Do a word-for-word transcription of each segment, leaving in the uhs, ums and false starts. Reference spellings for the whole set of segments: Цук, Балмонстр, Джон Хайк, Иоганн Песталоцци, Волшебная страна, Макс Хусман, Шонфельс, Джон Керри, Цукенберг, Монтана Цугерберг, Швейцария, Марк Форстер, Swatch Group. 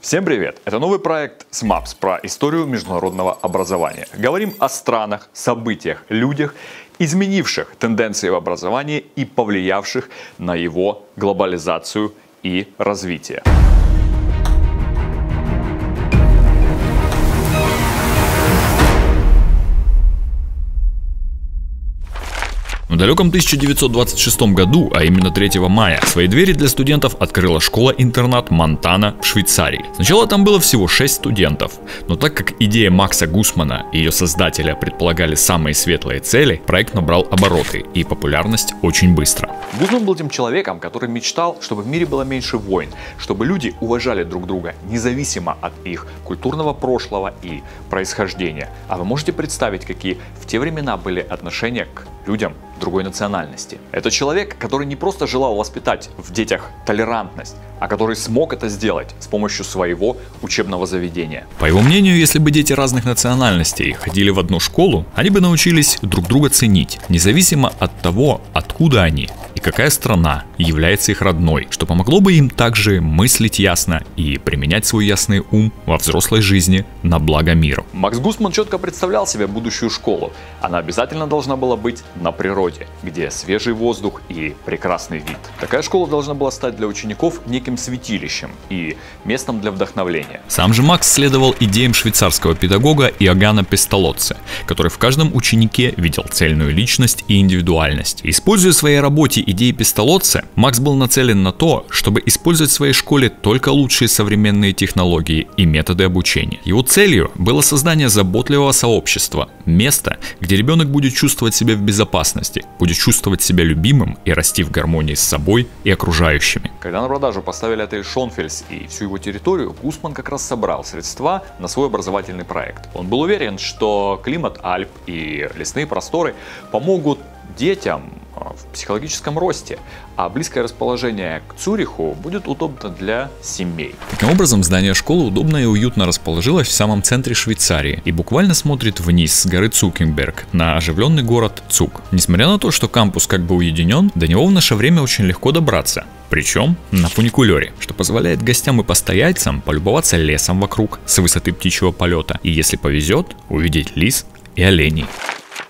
Всем привет! Это новый проект смапс про историю международного образования. Говорим о странах, событиях, людях, изменивших тенденции в образовании и повлиявших на его глобализацию и развитие. В далеком тысяча девятьсот двадцать шестом году, а именно третьего мая, свои двери для студентов открыла школа-интернат Монтана в Швейцарии. Сначала там было всего шесть студентов, но так как идея Макса Хусмана и ее создателя предполагали самые светлые цели, проект набрал обороты и популярность очень быстро. Хусман был тем человеком, который мечтал, чтобы в мире было меньше войн, чтобы люди уважали друг друга независимо от их культурного прошлого и происхождения. А вы можете представить, какие в те времена были отношения к людям другой национальности? Это человек, который не просто желал воспитать в детях толерантность, а который смог это сделать с помощью своего учебного заведения. По его мнению, если бы дети разных национальностей ходили в одну школу, они бы научились друг друга ценить, независимо от того, откуда они и какая страна является их родной, что помогло бы им также мыслить ясно и применять свой ясный ум во взрослой жизни на благо миру. Макс Хусман четко представлял себе будущую школу. Она обязательно должна была быть на природе, где свежий воздух и прекрасный вид. Такая школа должна была стать для учеников неким святилищем и местом для вдохновления. Сам же Макс следовал идеям швейцарского педагога Иоганна Песталоцци, который в каждом ученике видел цельную личность и индивидуальность. Используя в своей работе идеи Песталоцци, Макс был нацелен на то, чтобы использовать в своей школе только лучшие современные технологии и методы обучения. Его целью было создание заботливого сообщества, места, где ребенок будет чувствовать себя в безопасности, будет чувствовать себя любимым и расти в гармонии с собой и окружающими. Когда на продажу поставили отель Шонфельс и всю его территорию, Хусман как раз собрал средства на свой образовательный проект. Он был уверен, что климат Альп и лесные просторы помогут детям в психологическом росте, а близкое расположение к Цюриху будет удобно для семей. Таким образом, здание школы удобно и уютно расположилось в самом центре Швейцарии и буквально смотрит вниз с горы Цукенберг на оживленный город Цук. Несмотря на то, что кампус как бы уединен, до него в наше время очень легко добраться, причем на фуникулере, что позволяет гостям и постояльцам полюбоваться лесом вокруг с высоты птичьего полета и, если повезет, увидеть лис и оленей.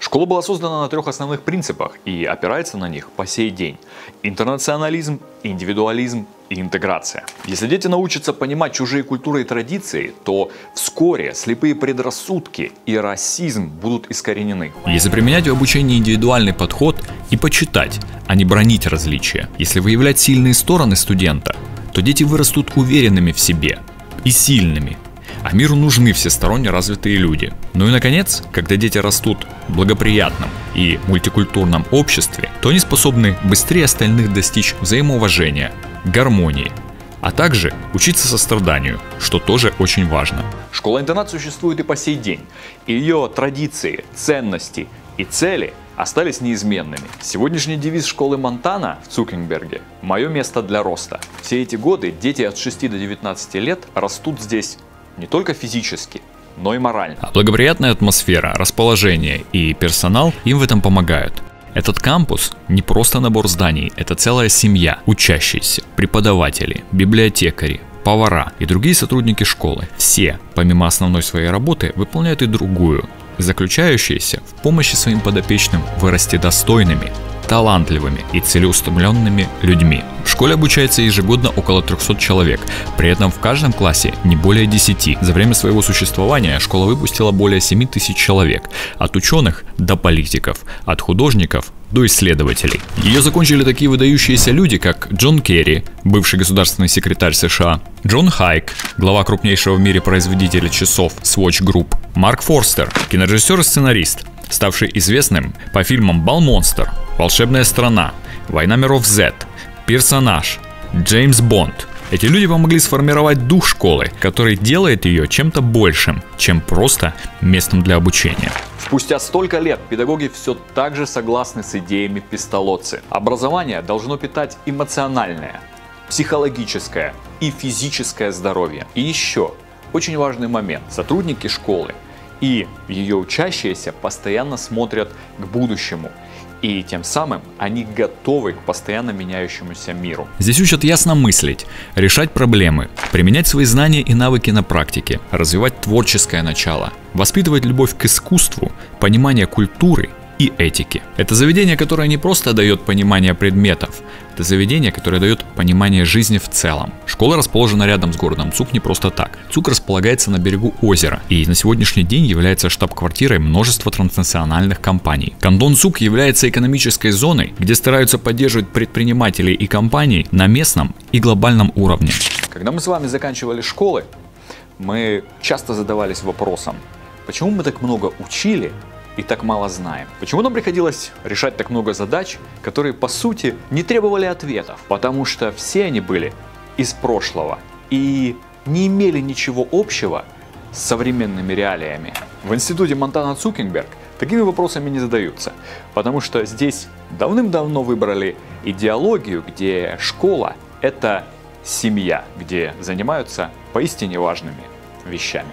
Школа была создана на трех основных принципах и опирается на них по сей день: интернационализм, индивидуализм и интеграция. Если дети научатся понимать чужие культуры и традиции, то вскоре слепые предрассудки и расизм будут искоренены. Если применять в обучении индивидуальный подход и почитать, а не бранить различия, если выявлять сильные стороны студента, то дети вырастут уверенными в себе и сильными. А миру нужны всесторонне развитые люди. Ну и наконец, когда дети растут в благоприятном и мультикультурном обществе, то они способны быстрее остальных достичь взаимоуважения, гармонии, а также учиться состраданию, что тоже очень важно. Школа-интернат существует и по сей день. Ее традиции, ценности и цели остались неизменными. Сегодняшний девиз школы Монтана в Цукенберге – «Мое место для роста». Все эти годы дети от шести до девятнадцати лет растут здесь не только физически, но и морально. А благоприятная атмосфера, расположение и персонал им в этом помогают. Этот кампус не просто набор зданий, это целая семья: учащиеся, преподаватели, библиотекари, повара и другие сотрудники школы. Все, помимо основной своей работы, выполняют и другую, заключающуюся в помощи своим подопечным вырасти достойными, талантливыми и целеустремленными людьми. В школе обучается ежегодно около трёхсот человек, при этом в каждом классе не более десяти. За время своего существования школа выпустила более семи тысяч человек, от ученых до политиков, от художников до исследователей. Ее закончили такие выдающиеся люди, как Джон Керри, бывший государственный секретарь США, Джон Хайк, глава крупнейшего в мире производителя часов Swatch Group, Марк Форстер, кинорежиссер и сценарист, ставший известным по фильмам «Балмонстр», «Волшебная страна», «Война миров зет», «Персонаж», «Джеймс Бонд». Эти люди помогли сформировать дух школы, который делает ее чем-то большим, чем просто местом для обучения. Спустя столько лет педагоги все так же согласны с идеями Песталоцци. Образование должно питать эмоциональное, психологическое и физическое здоровье. И еще очень важный момент. Сотрудники школы и ее учащиеся постоянно смотрят к будущему И тем самым они готовы к постоянно меняющемуся миру. Здесь учат ясно мыслить, решать проблемы, применять свои знания и навыки на практике, развивать творческое начало, воспитывать любовь к искусству, понимание культуры и этики. Это заведение, которое не просто дает понимание предметов, это заведение, которое дает понимание жизни в целом. Школа расположена рядом с городом Цук не просто так. Цук располагается на берегу озера и на сегодняшний день является штаб-квартирой множества транснациональных компаний. Кантон Цук является экономической зоной, где стараются поддерживать предпринимателей и компаний на местном и глобальном уровне. Когда мы с вами заканчивали школы, мы часто задавались вопросом, почему мы так много учили и так мало знаем. Почему нам приходилось решать так много задач, которые по сути не требовали ответов? Потому что все они были из прошлого и не имели ничего общего с современными реалиями. В институте Монтана Цугерберг такими вопросами не задаются, потому что здесь давным-давно выбрали идеологию, где школа — это семья, где занимаются поистине важными вещами.